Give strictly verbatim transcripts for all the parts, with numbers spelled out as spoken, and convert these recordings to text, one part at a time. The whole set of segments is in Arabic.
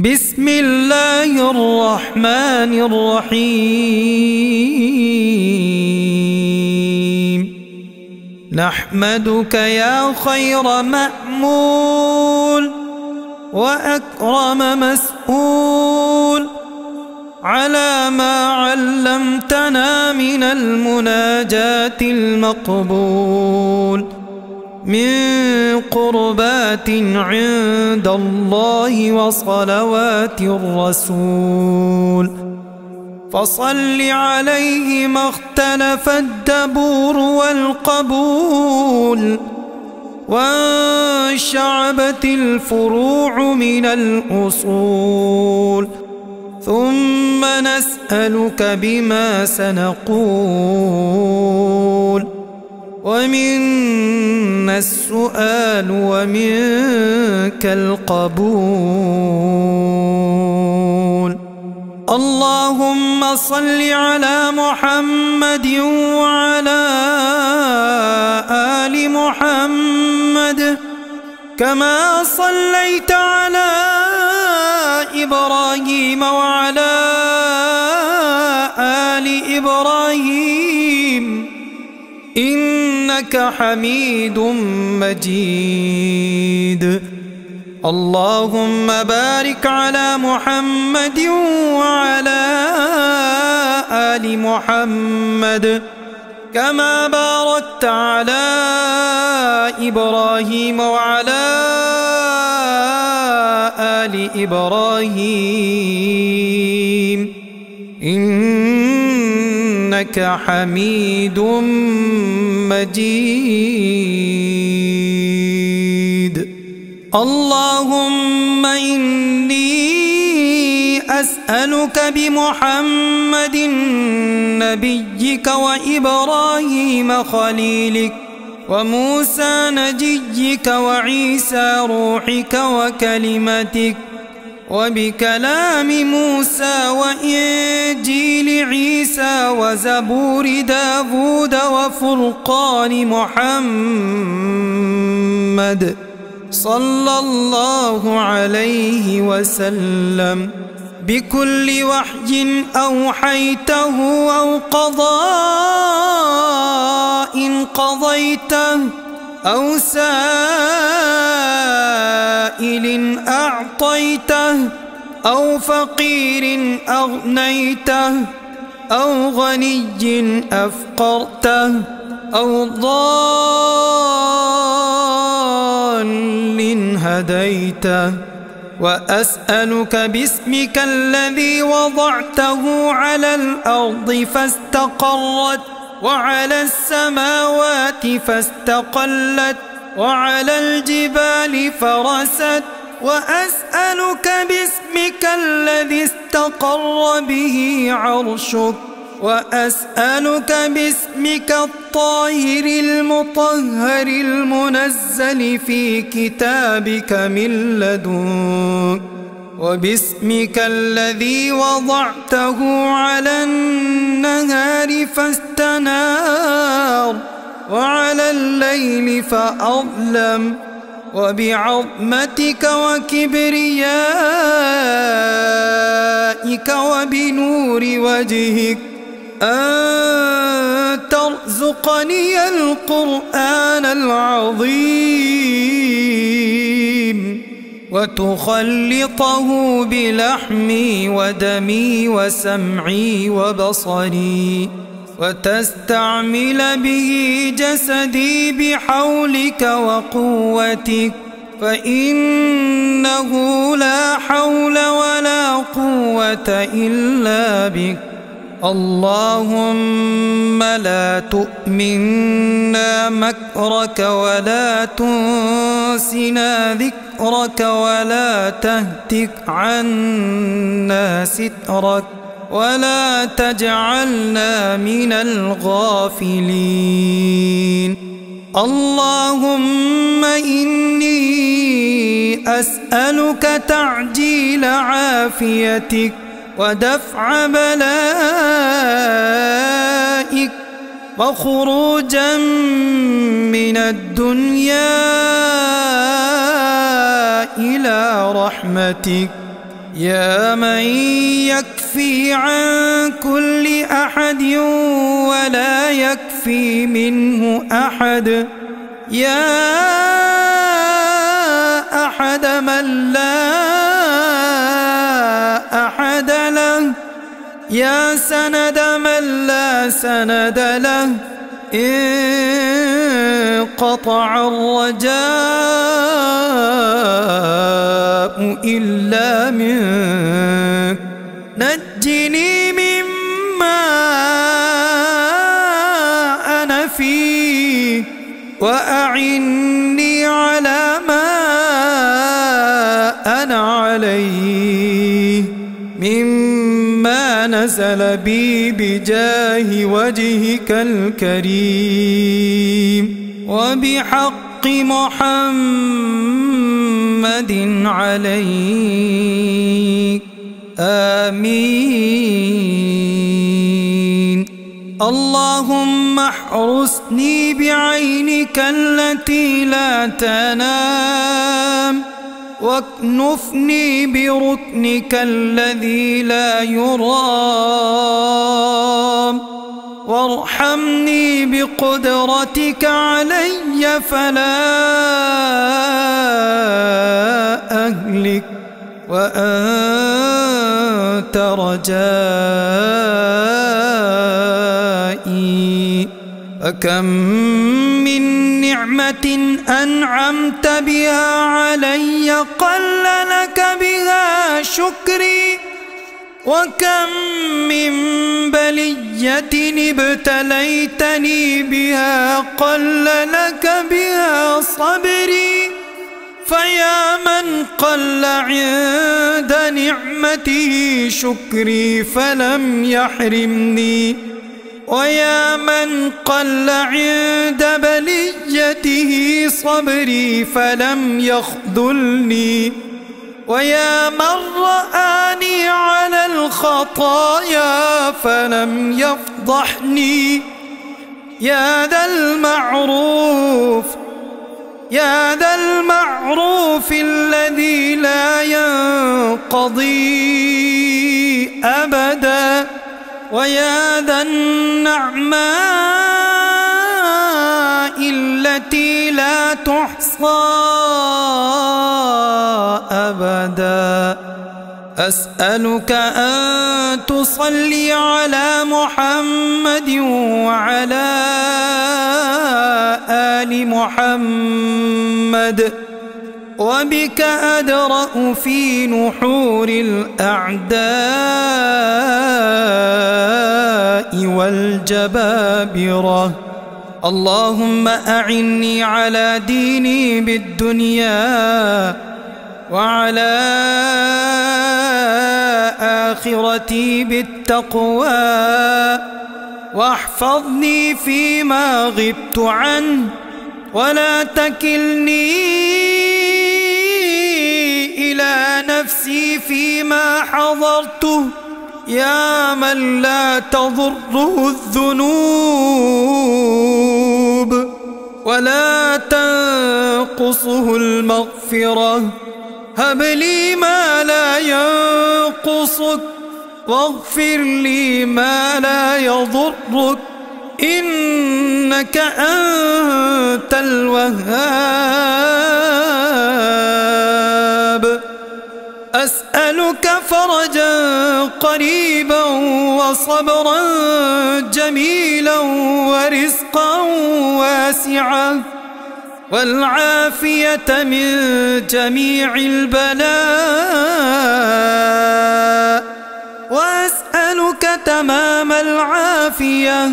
بسم الله الرحمن الرحيم نحمدك يا خير مأمول وأكرم مسؤول على ما علمتنا من المناجاة المقبول من قربات عند الله وصلوات الرسول فصل عليه ما اختلف الدبور والقبول وانشعبت الفروع من الأصول ثم نسألك بما سنقول ومنا السؤال ومنك القبول اللهم صل على محمد وعلى آل محمد كما صليت على إبراهيم وعلى آل إبراهيم إنك حميد مجيد اللهم بارك على محمد وعلى آل محمد كما باركت على إبراهيم وعلى آل إبراهيم إنك حميد مجيد اللهم إني أسألك بمحمد نبيك وإبراهيم خليلك وموسى نجيك وعيسى روحك وكلمتك وبكلام موسى وإنجيل عيسى وزبور داوود وفرقان محمد صلى الله عليه وسلم بكل وحي أوحيته أو قضاء قضيته أو سائل أعطيته أو فقير أغنيته أو غني أفقرته أو ضال هديته وأسألك باسمك الذي وضعته على الأرض فاستقرت وعلى السماوات فاستقلت وعلى الجبال فرست وأسألك باسمك الذي استقر به عرشك وأسألك باسمك الطاهر المطهر المنزل في كتابك من لدنك وباسمك الذي وضعته على النهار فاستنار وعلى الليل فأظلم وبعظمتك وكبريائك وبنور وجهك أن ترزقني القرآن العظيم وتخلطه بلحمي ودمي وسمعي وبصري وتستعمل به جسدي بحولك وقوتك فإنه لا حول ولا قوة إلا بك اللهم لا تؤمنا مكرك ولا تنسنا ذكرك ولا تهتك عنا سترك ولا تجعلنا من الغافلين اللهم إني أسألك تعجيل عافيتك ودفع بلائك وخروجا من الدنيا إلى رحمتك يا من يكفي عن كل أحد ولا يكفي منه أحد، يا أحد من لا أحد له، يا سند من لا سند له، انقطع الرجاء إلا منك. نجني مما أنا فيه وأعني على ما أنا عليه مما نزل بي بجاه وجهك الكريم وبحق محمد عليك، آمين. اللهم احرسني بعينك التي لا تنام، واكنفني بركنك الذي لا يرام، وارحمني بقدرتك علي فلا أهلك، وأنت رجائي. فكم من نعمة أنعمت بها علي قل لك بها شكري، وكم من بلية ابتليتني بها قل لك بها صبري. فيا من قل عند نعمته شكري فلم يحرمني، ويا من قل عند بليته صبري فلم يخذلني، ويا من رآني على الخطايا فلم يفضحني. يا ذا المعروف يا ذا المعروف الذي لا ينقضي أبدا، ويا ذا النعماء التي لا تحصى أبدا، أسألك أن تصلي على محمد وعلى آل محمد، وبك أدرأ في نحور الأعداء والجبابرة. اللهم أعني على ديني بالدنيا وعلى آخرتي بالتقوى، واحفظني فيما غبت عنه، ولا تكلني إلى نفسي فيما حضرته، يا من لا تضره الذنوب ولا تنقصه المغفرة. هب لي ما لا ينقصك، واغفر لي ما لا يضرك، إنك أنت الوهاب. أسألك فرجا قريبا وصبرا جميلا ورزقا واسعا والعافية من جميع البلاء، وأسألك تمام العافية،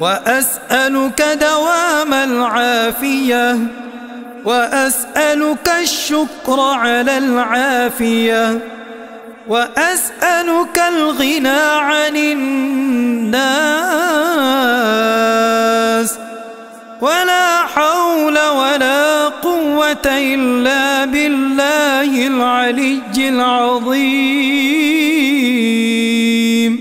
وأسألك دوام العافية، وأسألك الشكر على العافية، وأسألك الغنى عن الناس، ولا حول ولا قوة إلا بالله العلي العظيم.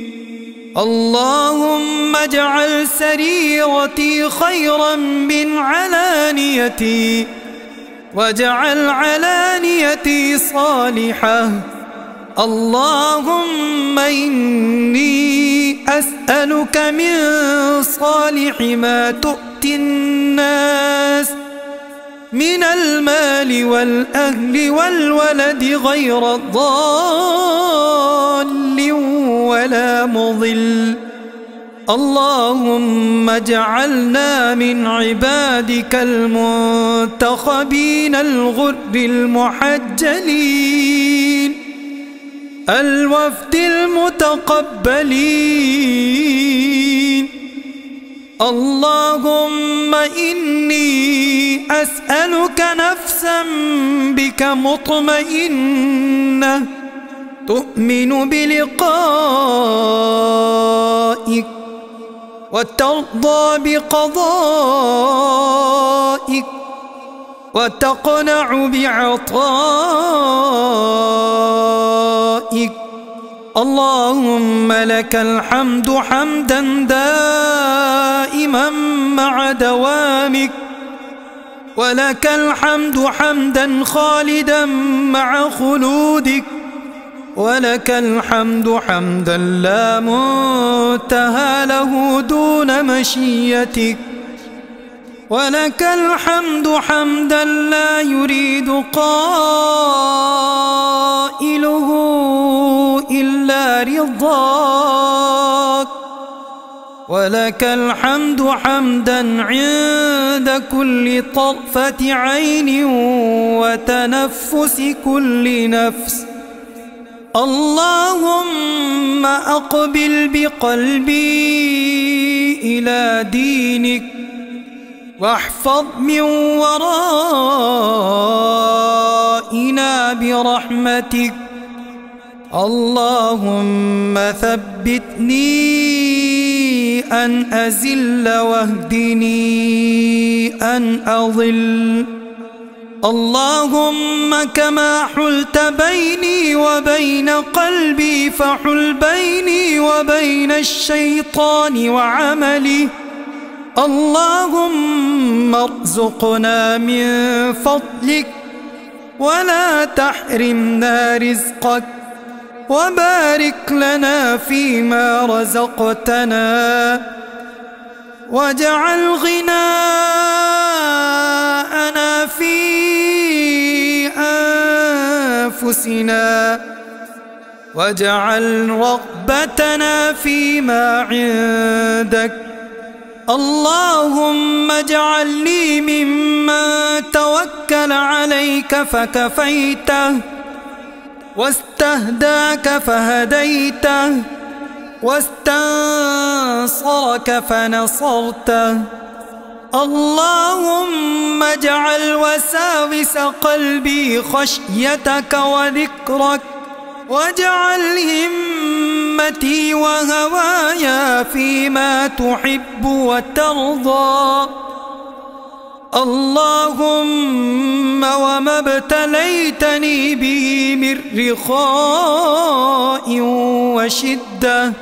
اللهم اجعل سريرتي خيرا من علانيتي، واجعل علانيتي صالحة، اللهم إني أسألك من صالح ما تؤتي الناس من المال والأهل والولد غير ضال ولا مضل. اللهم اجعلنا من عبادك المنتخبين الغر المحجلين الوفد المتقبلين. اللهم إني أسألك نفسا بك مطمئنة تؤمن بلقائك وترضى بقضائك وتقنع بعطائك. اللهم لك الحمد حمدا دائما مع دوامك، ولك الحمد حمدا خالدا مع خلودك، ولك الحمد حمدا لا منتهى له دون مشيتك، ولك الحمد حمدا لا يريد قائله إلا رضاك، ولك الحمد حمدا عند كل طرفة عين وتنفس كل نفس. اللهم أقبل بقلبي إلى دينك واحفظ من ورائنا برحمتك. اللهم ثبتني أن أزل واهدني أن أضل. اللهم كما حلت بيني وبين قلبي فحل بيني وبين الشيطان وعمله. اللهم ارزقنا من فضلك ولا تحرمنا رزقك، وبارك لنا فيما رزقتنا، واجعل غناءنا في أنفسنا، واجعل رغبتنا فيما عندك. اللهم اجعلني ممن توكل عليك فكفيته، واستهداك فهديته، واستنصرك فنصرته. اللهم اجعل وساوس قلبي خشيتك وذكرك، واجعل همتي وهوايا فيما تحب وترضى. اللهم وما ابتليتني به من رخاء وشدة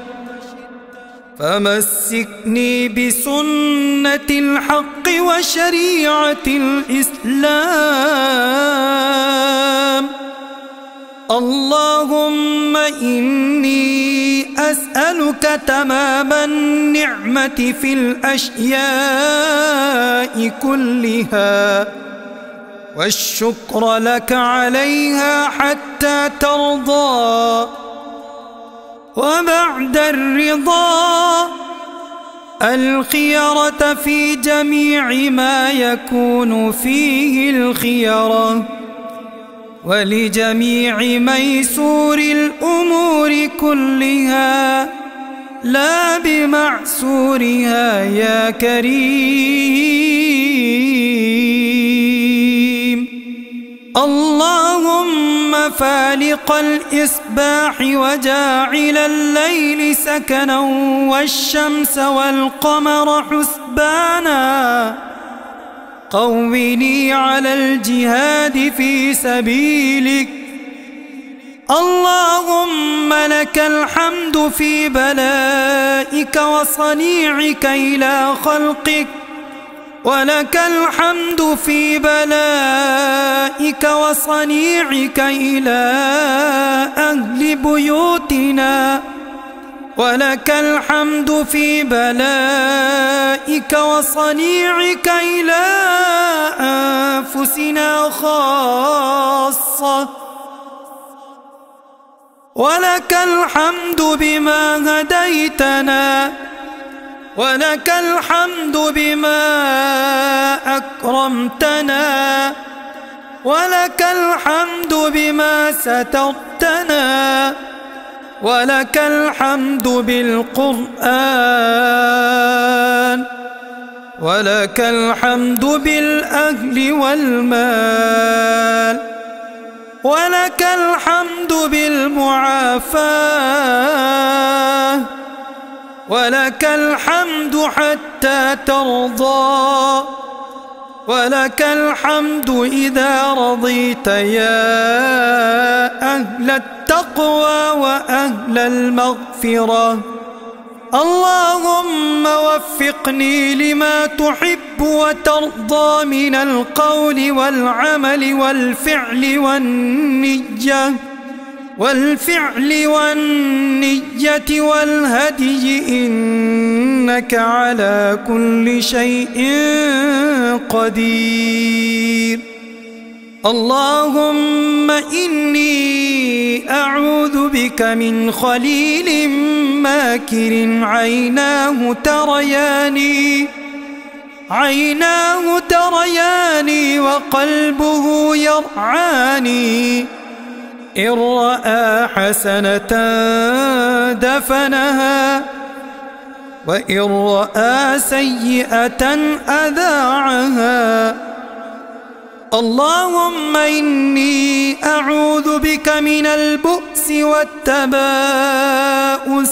فمسكني بسنة الحق وشريعة الإسلام. اللهم إني أسألك تمام النعمة في الأشياء كلها، والشكر لك عليها حتى ترضى، وبعد الرضا الخيرة في جميع ما يكون فيه الخيرة، ولجميع ميسور الأمور كلها لا بمعسورها يا كريم. اللهم فالق الإصباح وجاعل الليل سكنا والشمس والقمر حسبانا، قوّني على الجهاد في سبيلك. اللهم لك الحمد في بلائك وصنيعك إلى خلقك، ولك الحمد في بلائك وصنيعك إلى أهل بيوتنا ولك الحمد في بلائك وصنيعك إلى أنفسنا خاصة ولك الحمد بما هديتنا ولك الحمد بما أكرمتنا ولك الحمد بما سترتنا ولك الحمد بالقرآن ولك الحمد بالأهل والمال ولك الحمد بالمعافاة ولك الحمد حتى ترضى ولك الحمد إذا رضيت يا أهل التقوى وأهل المغفرة اللهم وفقني لما تحب وترضى من القول والعمل والفعل والنية والفعل والنية والهدي إنك على كل شيء قدير اللهم إني أعوذ بك من خليل ماكر عيناه ترياني عيناه ترياني وقلبه يرعاني إن رأى حسنة دفنها وإن رأى سيئة أذاعها اللهم إني أعوذ بك من البؤس والتباؤس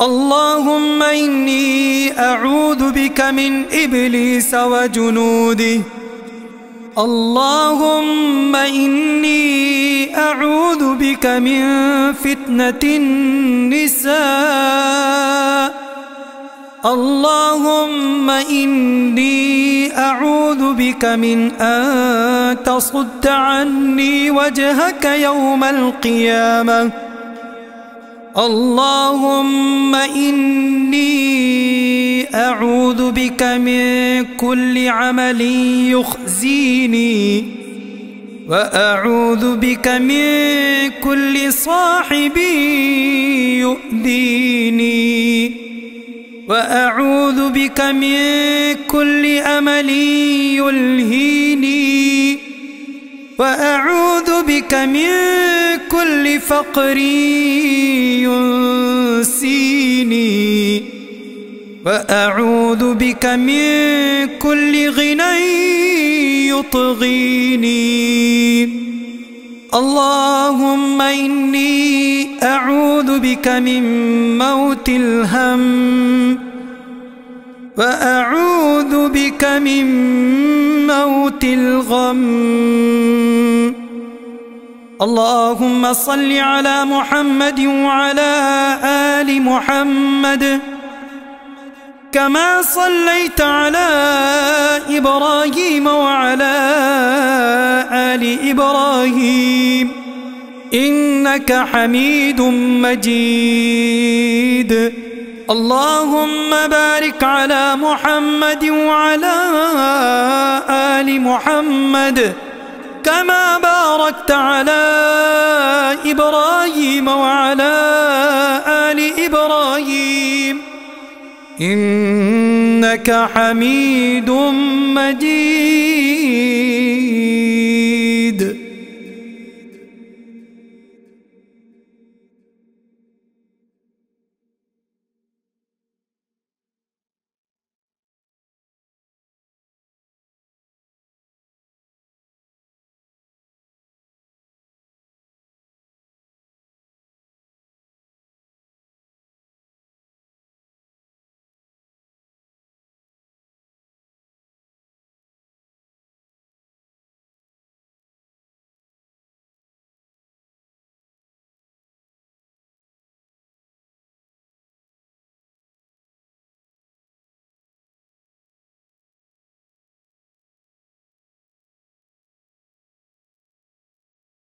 اللهم إني أعوذ بك من إبليس وجنوده اللهم إني أعوذ بك من فتنة النساء اللهم إني أعوذ بك من أن تصد عني وجهك يوم القيامة اللهم إني أعوذ بك من كل عمل يخزيني وأعوذ بك من كل صاحب يؤذيني وأعوذ بك من كل أمل يلهيني وأعوذ بك من كل فقر ينسيني وأعوذ بك من كل غنى يطغيني اللهم إني أعوذ بك من موت الهم وأعوذ بك من موت الغم اللهم صل على محمد وعلى آل محمد كما صليت على إبراهيم وعلى آل إبراهيم إنك حميد مجيد اللهم بارك على محمد وعلى آل محمد كما باركت على إبراهيم وعلى آل إبراهيم إنك حميد مجيد.